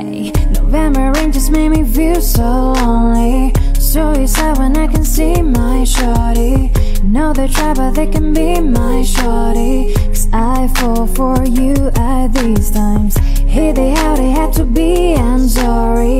Hey, November rain just made me feel so lonely. So it's sad when I can see my shorty. You know they try but they can be my shorty, 'cause I fall for you at these times. Hey, they had to be, I'm sorry.